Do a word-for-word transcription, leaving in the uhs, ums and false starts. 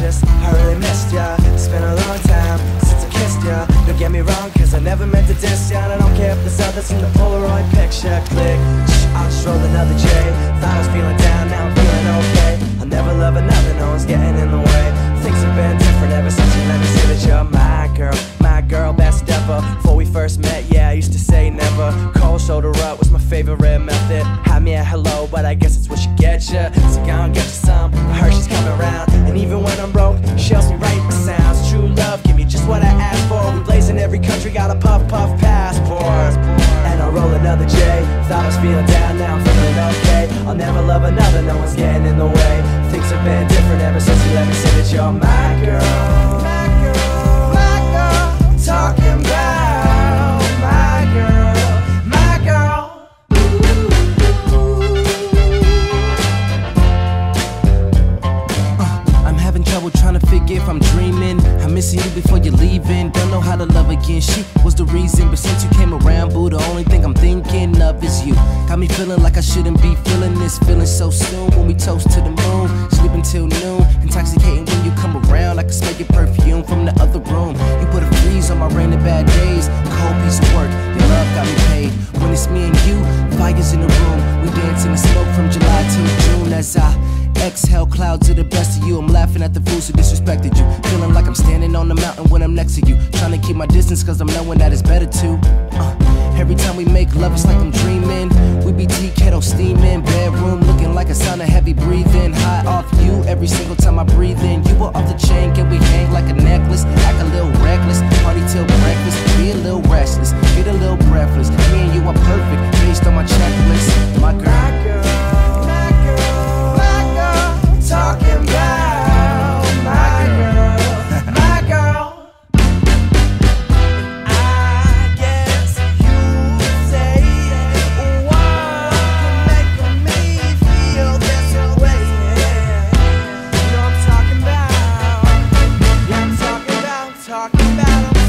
just, I really missed ya. It's been a long time since I kissed ya. Don't get me wrong, cause I never meant to diss ya. And I don't care if there's others in the Polaroid picture. Click, shh, I'll just roll another J. Thought I was feeling down, now I'm feeling okay. I'll never love another, no one's getting in the way. Things have been different ever since you let me see that you're my girl. My girl, best ever. Before we first met, yeah, I used to say never. Cold shoulder up was my favorite method. Had me at hello, but I guess it's what you get ya. So go and get you some, I heard she's coming round. And even when I'm broke, she helps me write my sounds. True love, give me just what I asked for. We blazing every country, got a puff puff passport. And I'll roll another J. Thought I was feeling down, now I'm feeling okay. I'll never love another, no one's getting in the way. Things have been different ever since you let me say that you're my girl. Talking about my girl, my girl. uh, I'm having trouble trying to figure if I'm dreaming. I'm missing you before you're leaving. Don't know how to love again, she was the reason. But since you came around, boo, the only thing I'm thinking of is you. Got me feeling like I shouldn't be feeling this. Feeling so soon when we toast to the moon. Sleep until noon, intoxicating when you come around. I can smell your perfume from the other room. You put a on my rainy bad days, cold piece of work, your love got me paid. When it's me and you, fires in the room. We dance in the smoke from July to June. As I exhale clouds of the best of you, I'm laughing at the fools who disrespected you. Feeling like I'm standing on the mountain when I'm next to you. Trying to keep my distance cause I'm knowing that it's better to uh, every time we make love it's like I'm dreaming. We be tea kettle steaming, bedroom looking like a sauna, heavy breathing. High off you every single time I breathe in. You were off the chain, can we hang like a necklace? Act a little reckless, party till breakfast. Be a little restless, get a little breathless. Me and you are perfect, based on my checklist. My girl, my girl, my girl, talking about my girl. Talking about